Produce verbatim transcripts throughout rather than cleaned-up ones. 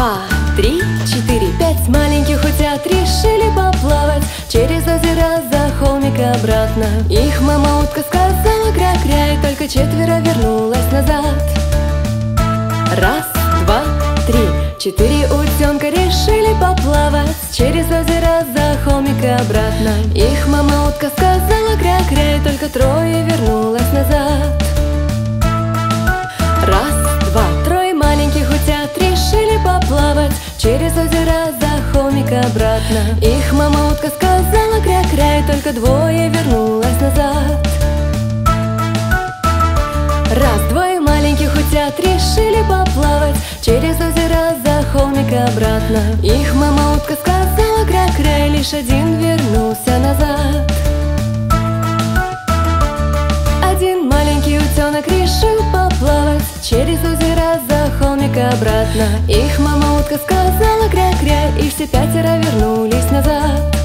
два, три, четыре, пять маленьких утят решили поплавать через озеро за холмик и обратно. Их мама утка сказала кря-кря, и только четверо вернулось назад. Раз, два, три, четыре утенка решили поплавать через озеро за холмик и обратно. Их мама утка сказала кря-кря, и только трое вернулось назад. Раз, два, трое маленьких утят решили поплавать через озеро за холмик и обратно. Их мама утка сказала кря-кря, и только двое вернулось назад. Раз, двое маленьких утят решили поплавать через озеро за холмик и обратно. Их мама утка сказала кря-кря, и лишь один вернулся назад. Один маленький утенок решил поплавать через озеро за холмик и обратно. Их мама утка сказала кря-кря, и все пятеро вернулись назад.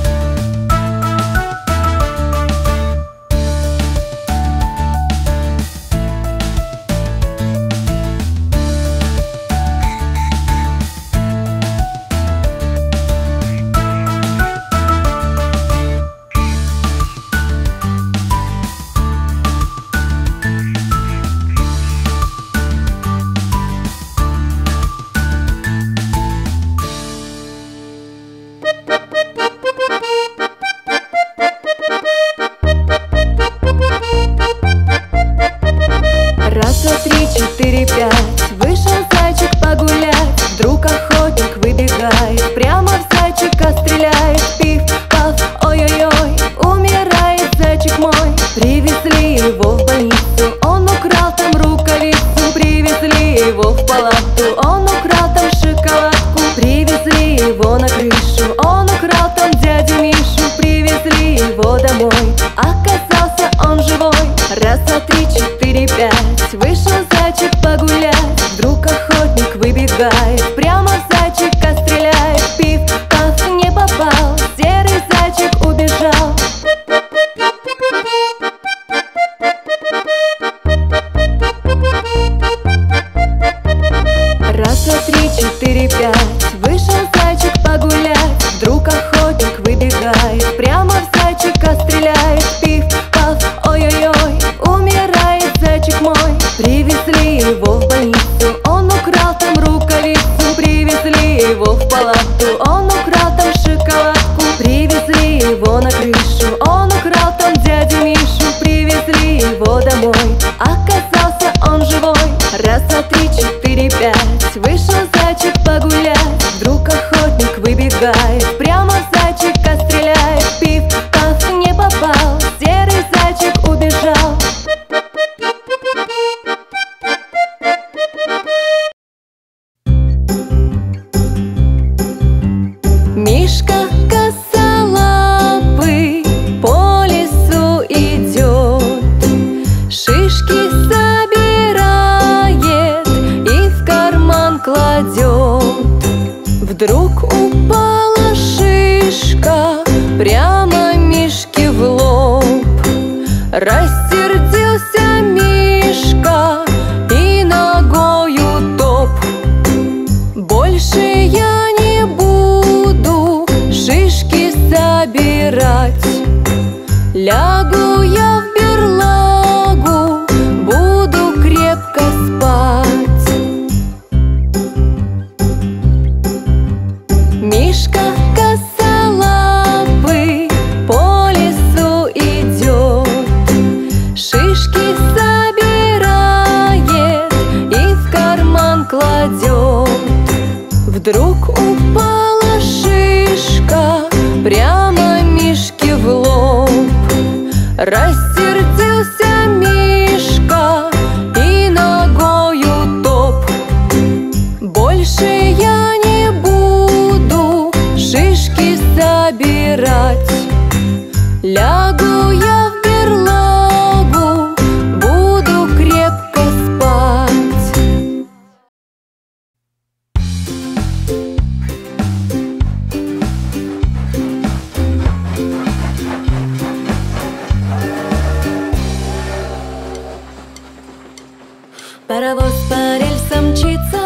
Паровоз по рельсам мчится,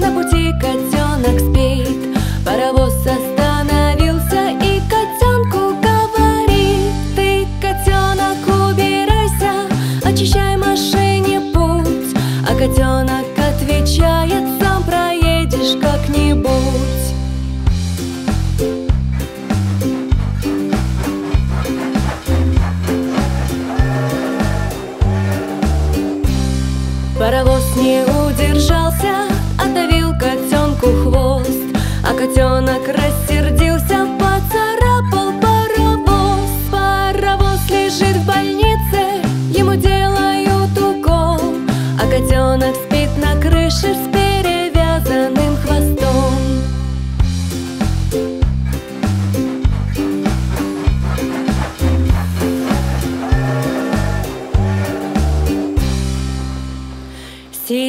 на пути котенок спит.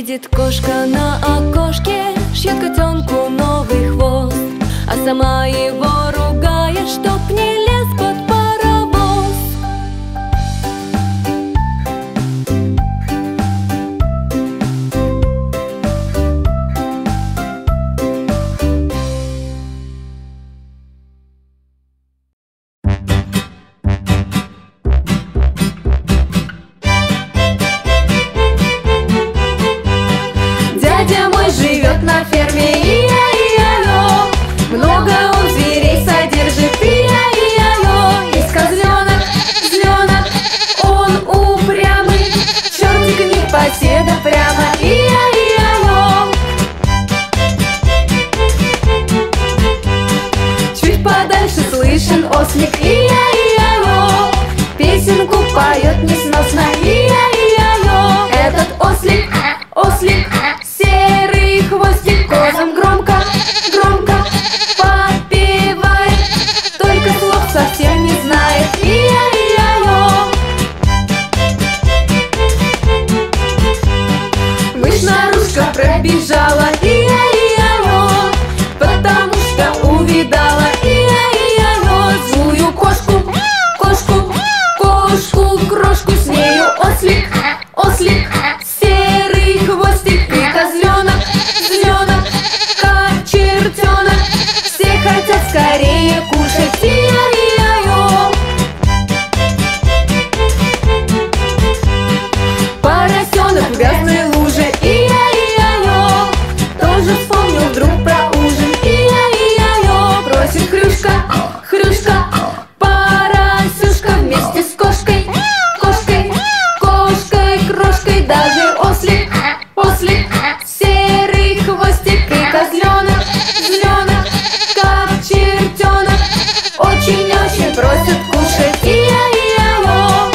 Сидит кошка на окошке, шьет котенку новый хвост, а сама его ругает, чтоб не лез под паровоз. Дядя мой живет на ферме, и я, и оно, много он зверей содержит, и я, и оно. Есть козленок, зленок, он упрямый, чертик не поседа прямо, и я, и оно. Чуть подальше слышен ослик, и я, и оно, песенку поет несносно, и я, и оно. Этот ослик, ослик, серый хвостик козам громко, громко попивает, только слов совсем не знает, и-я-и-я-йо. Мышь наружка пробежала, и-я-и-я-йо, потому что увидала, и-я-и-я-йо, злую кошку, кошку, кошку, крошку, с нею ослик, ослик, серый хвостик, и козленок, зленок, как чертенок, все хотят скорее кушать, и-я-и-я-йо. Поросенок в грязной луже, и-я-и-я-йо, тоже вспомнил вдруг про ужин, и-я-и-я-йо. Просит хрюшка, хрюшка, поросюшка, вместе с кошкой, кошкой, кошкой, крошкой, даже ослик, ослик, серый хвостик, и козленок, зеленок, как чертенок, очень-очень просят кушать, и-я-и-я-йо.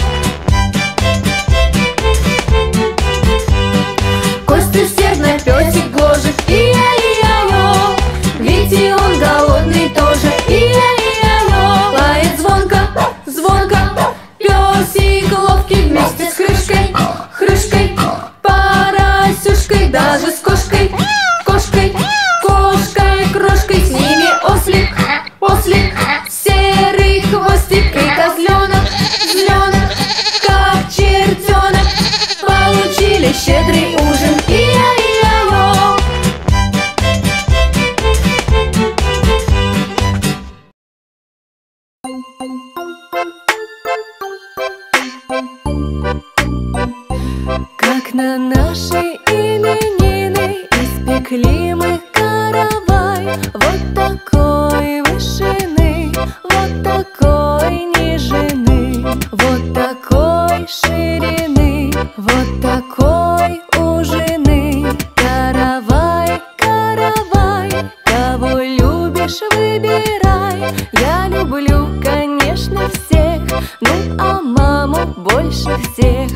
Кость усердно песик гложет, и-я-и-я-йо, ведь и он голодный тоже, и-я-и-я-йо. Лает звонко, звонко, песик ловкий, вместе с хрюшкой, хрюшкой, поросюшкой, даже с кошкой, кошкой, кошкой, крошкой, с ними ослик, ослик, серый хвостик, и козленок, зеленок, как чертенок, получили щедрый ужин, и-я-и-я-йо. Как на наши именины испекли мы каравай, вот такой вышины, вот такой нежины, вот такой ширины, вот такой ужины. Каравай, каравай, кого любишь, выбирай. Я люблю, конечно, всех, ну а маму больше всех.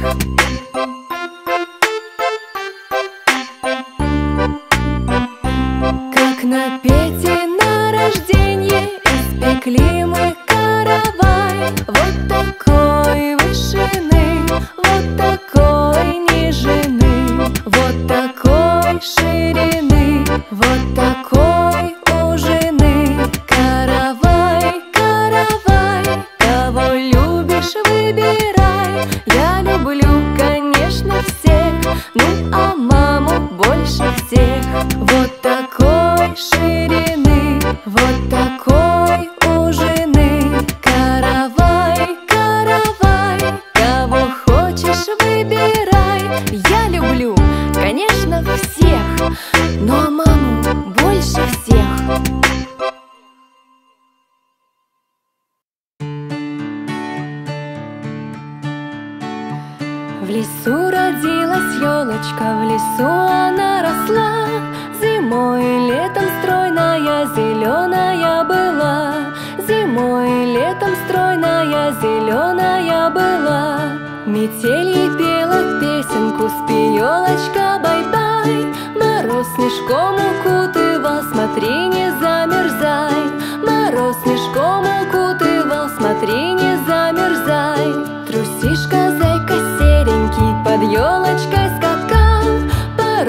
На Пете на рожденье испекли мы каравай, вот такой вышины, вот такой нежины, вот такой ширины, вот такой ужины. Каравай, каравай, кого любишь, выбирай. Я люблю, конечно, всех, ну а маму больше всех. Вот такой ширины, вот такой ужины. Каравай, каравай, кого хочешь, выбирай. Я люблю, конечно, всех, но маму больше всех. В лесу родилась елочка, в лесу она росла, зимой и летом стройная, зеленая была. Зимой и летом стройная, зеленая была. Метель пела песенку, спи, елочка, бай-бай. Мороз снежком укутывал, смотри, не замерзай. Мороз снежком укутывал, смотри, не замерзай. Трусишка, зайка, серенький, под елочкой скакал, по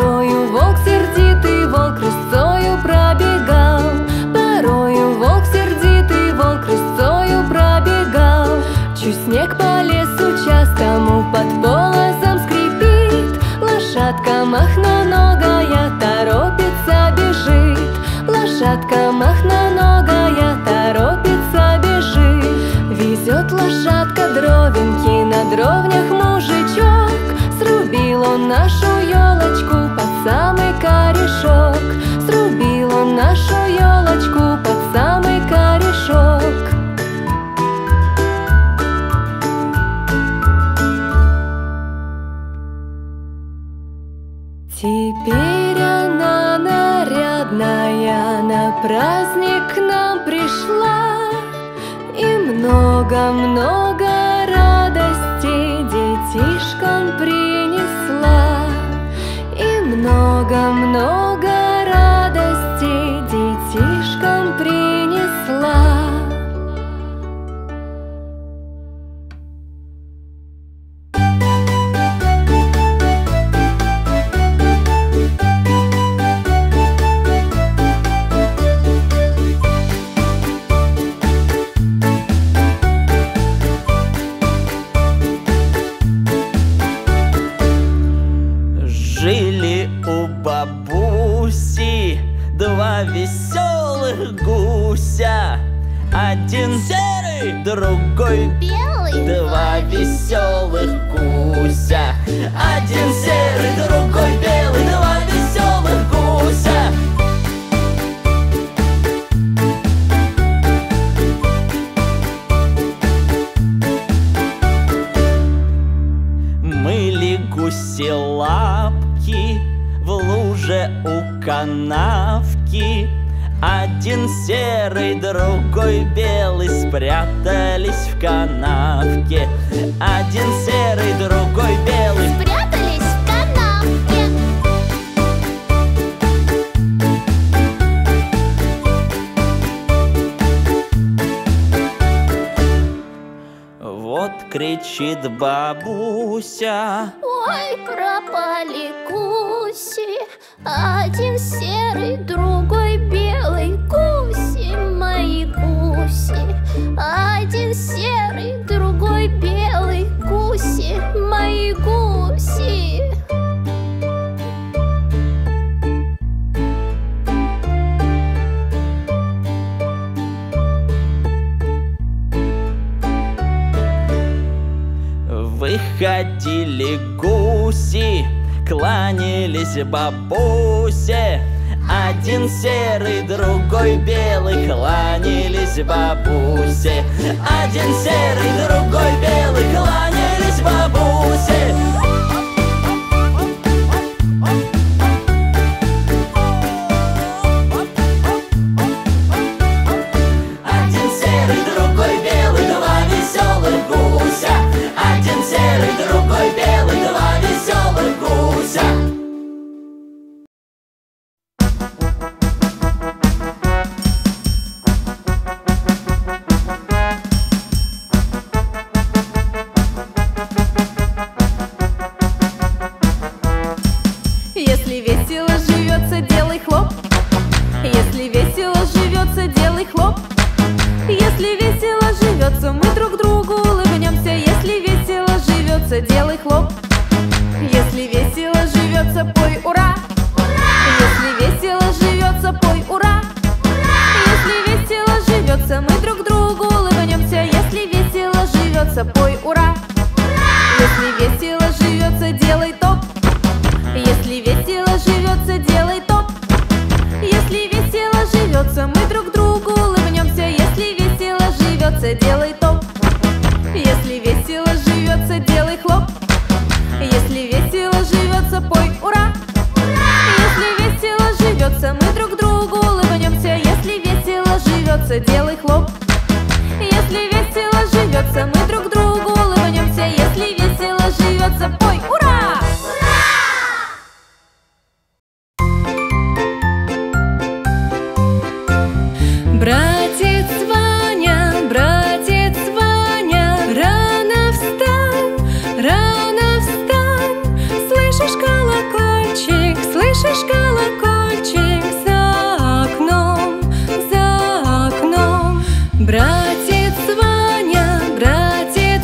Пусть снег по лесу частому под полозом скрипит, лошадка махноногая торопится, бежит. Лошадка махноногая торопится, бежит. Везет лошадка дровинки, на дровнях мужичок. Срубил он нашу елочку под самый корешок. Срубил он нашу елочку под самый корешок. Теперь она нарядная, на праздник к нам пришла, и много-много радости детишкам принесла, и много-много радости детишкам принесла. Веселых гуся, один серый, другой белый. Два веселых гуся, один серый, другой белый. Два веселых гуся. Мыли гуси лапки в луже у канавки. Один серый, другой белый спрятались в канавке. Один серый, другой белый спрятались в канавке. Вот кричит бабуся: ой, пропали гуси. Один серый, другой белый, гуси мои гуси. Один серый, другой белый, гуси мои гуси. Выходили гуси, кланялись бабусе. Один серый, другой белый, кланялись бабусе. Один серый, другой белый, кланялись бабусе. Один серый, другой белый, два веселых гуся. Один серый, другой белый, два веселых гуся. Делай хлоп. Если весело живется, пой ура! Ура! Если весело живется, пой ура! Ура! Если весело живется, мы друг другу улыбнемся. Если весело живется, пой ура! Ура! Если весело живется, делай топ. Если весело живется, делай топ. Если весело живется, мы друг другу улыбнемся. Если весело живется, делай топ. Если весело живется, делай хлоп. Если весело живется, пой ура! Ура! Если весело живется, мы друг другу улыбнемся. Если весело живется, делай хлоп. Если весело живется, мы друг другу улыбнемся. Если весело живется, пой ура! Ура! Братец Ваня, братец Ваня, слышишь, колокольчик за окном, за окном. Братец Ваня, братец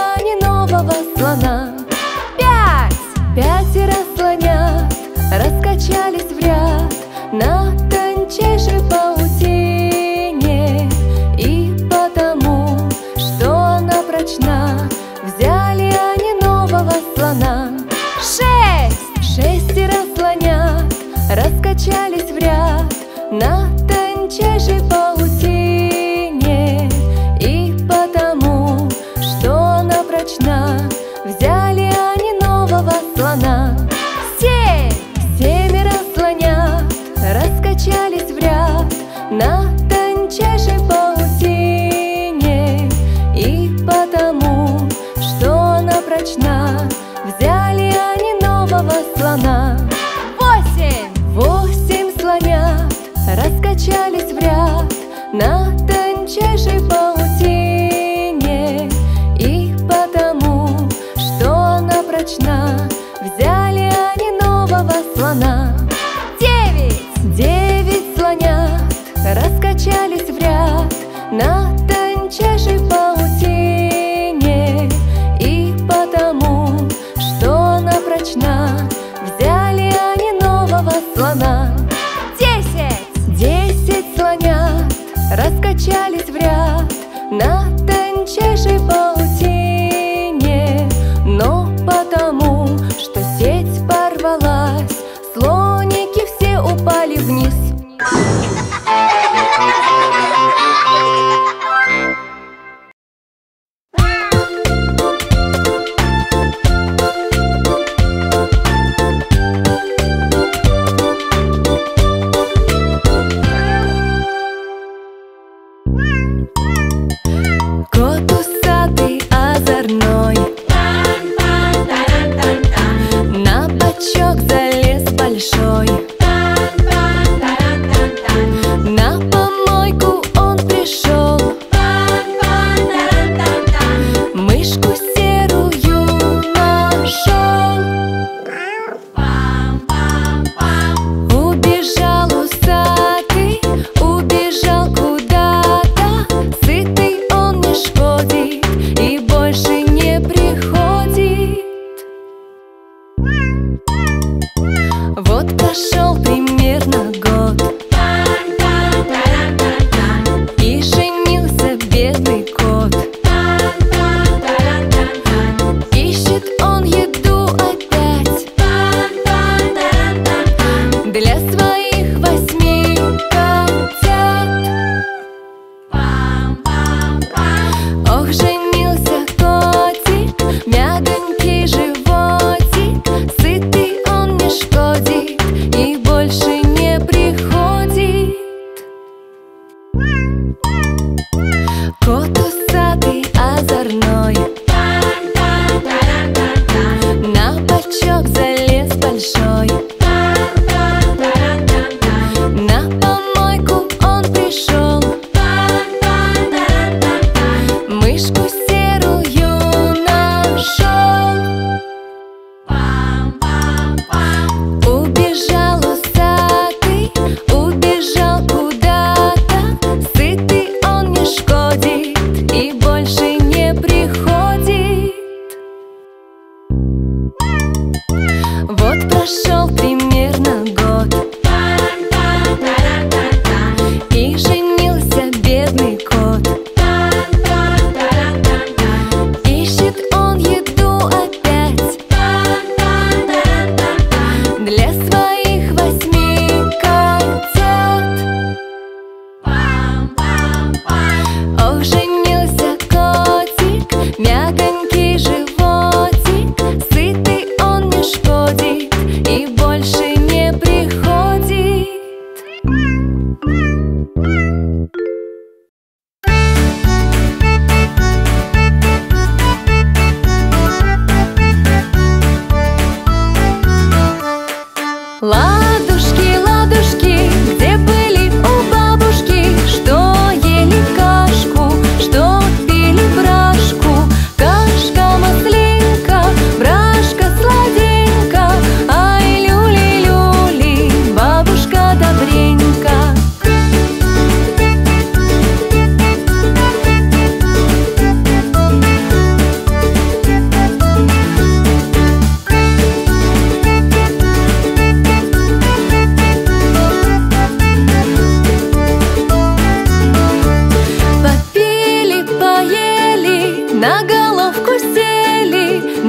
стане нового слона. Пять! Пятеро слонят раскачались в ряд на тончайшей паутине, и потому, что она прочна, взяли они нового слона. Шесть! Шестеро слонят раскачались в ряд на тончайшей паутине, и потому, что она прочна, взяли они нового слона. Семь! Семеро слонят раскачались в ряд на тончайшей паутине, и потому, что она прочна, взяли они нового слона. Восемь! Восемь слонят раскачались в ряд на тончайшей паутине, и потому, что она прочна, взяли они нового слона. Девять! Девять слонят раскачались в ряд на тончайшей паутине, и потому, что она прочна, взяли они нового слона. Десять! Десять слонят раскачались в ряд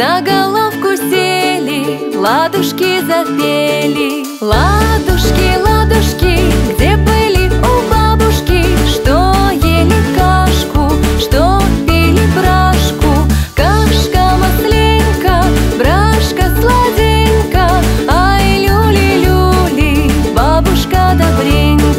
На головку сели, ладушки запели. Ладушки, ладушки, где были у бабушки? Что ели кашку, что пили брашку? Кашка масленька, брашка сладенька, ай, люли-люли, бабушка добренька.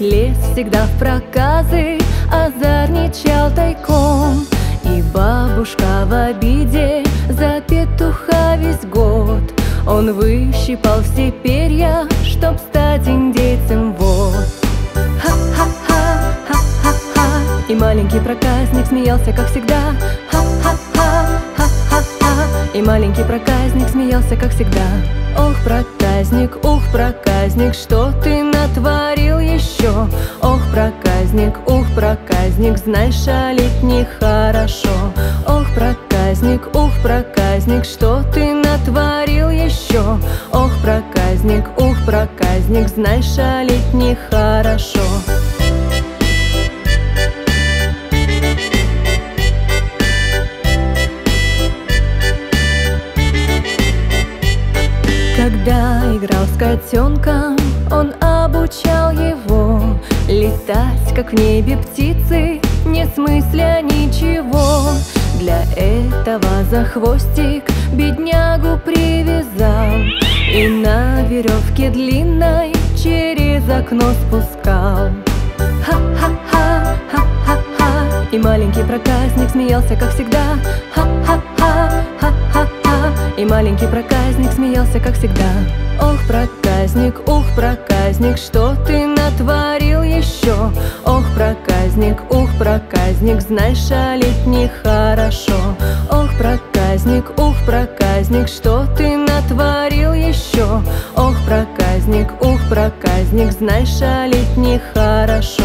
Лес всегда в проказы озорничал тайком, и бабушка в обиде за петуха весь год. Он выщипал все перья, чтоб стать индейцем вот. Ха-ха-ха, ха-ха-ха. И маленький проказник смеялся, как всегда. Ха-ха-ха, ха-ха-ха. И маленький проказник смеялся, как всегда. Ох, проказник, ух, проказник, что ты натворил еще? Ох, проказник, ух, проказник, знай, шалить нехорошо. Ох, проказник. проказник, ух, проказник, что ты натворил еще? Ох, проказник, ух, проказник, знай, шалить нехорошо. Когда играл с котенком, он обучал его летать, как в небе птицы, не смысля ничего. Для этого за хвостик беднягу привязал и на веревке длинной через окно спускал. Ха-ха-ха, ха-ха-ха. И маленький проказник смеялся, как всегда. Ха-ха-ха, ха-ха-ха. И маленький проказник смеялся, как всегда. Ох, проказник, ух, проказник, что ты натворил еще? Ох, проказник, ух, проказник, знай, шалить нехорошо. Ох, проказник, ух, проказник, что ты натворил еще? Ох, проказник, ух, проказник, знай, шалить нехорошо.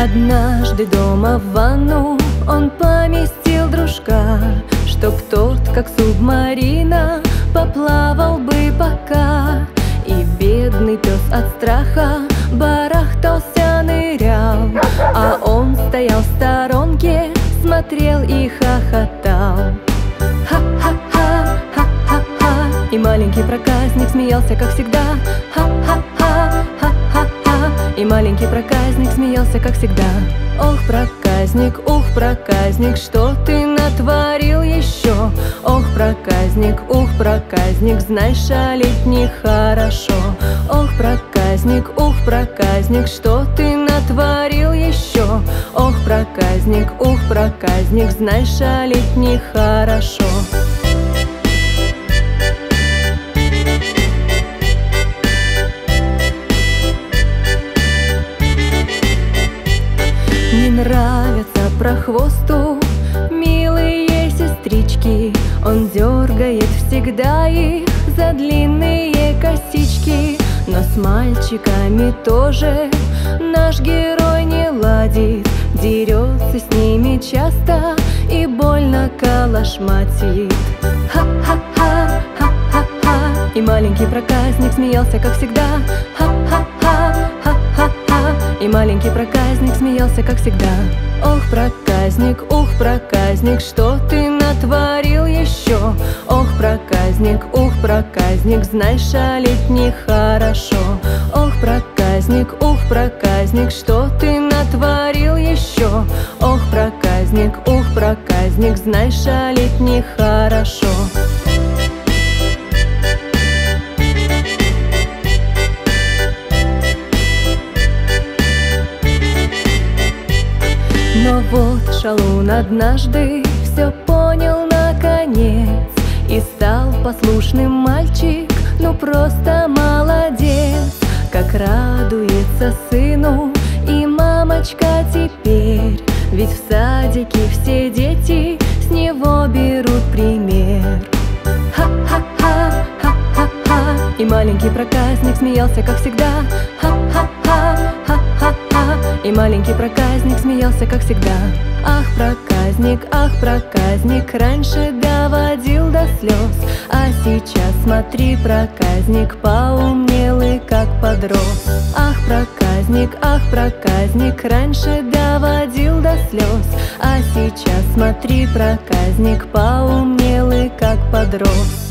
Однажды дома в ванну он поместил дружка, чтоб тот, как субмарина, поплавал бы пока. И бедный пес от страха барахтался, нырял, а он стоял в сторонке, смотрел и хохотал. Ха-ха-ха, ха-ха-ха. И маленький проказник смеялся, как всегда. Ха-ха-ха, ха-ха-ха. И маленький проказник смеялся, как всегда. Ох, проказник, ух, проказник, что ты натворил еще? Ох, проказник, ух, проказник, знай, шалить нехорошо. Ох, проказник, ух, проказник, что ты натворил еще? Ох, проказник, ух, проказник, знай, шалить нехорошо. Нравятся прохвосту милые сестрички, он дергает всегда их за длинные косички. Но с мальчиками тоже наш герой не ладит, дерется с ними часто и больно калашматит. Ха-ха-ха, ха-ха-ха. И маленький проказник смеялся, как всегда. Ха-ха-ха, ха-ха-ха. И маленький проказник смеялся, как всегда. Ох, проказник, ух, проказник, что ты натворил еще? Ох, проказник, ух, проказник, знай, шалить нехорошо. Ох, проказник, ух, проказник, что ты натворил еще? Ох, проказник, ух, проказник, знай, шалить нехорошо. Но вот шалун однажды все понял наконец, и стал послушным мальчик, ну просто молодец. Как радуется сыну и мамочка теперь, ведь в садике все дети с него берут пример. Ха-ха-ха, ха-ха-ха. И маленький проказник смеялся, как всегда. Ха-ха-ха, ха-ха-ха. И маленький проказник смеялся, как всегда. Ах, проказник, ах, проказник, раньше доводил до слез, а сейчас, смотри, проказник, поумнел и как подрос. Ах, проказник, ах, проказник, раньше доводил до слез, а сейчас, смотри, проказник, поумнел и как подрос.